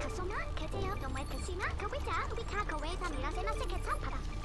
Kasona, Katia, Domwe Pesina, Kawita, Wita, Kaweta, Mirasena, Seketapara.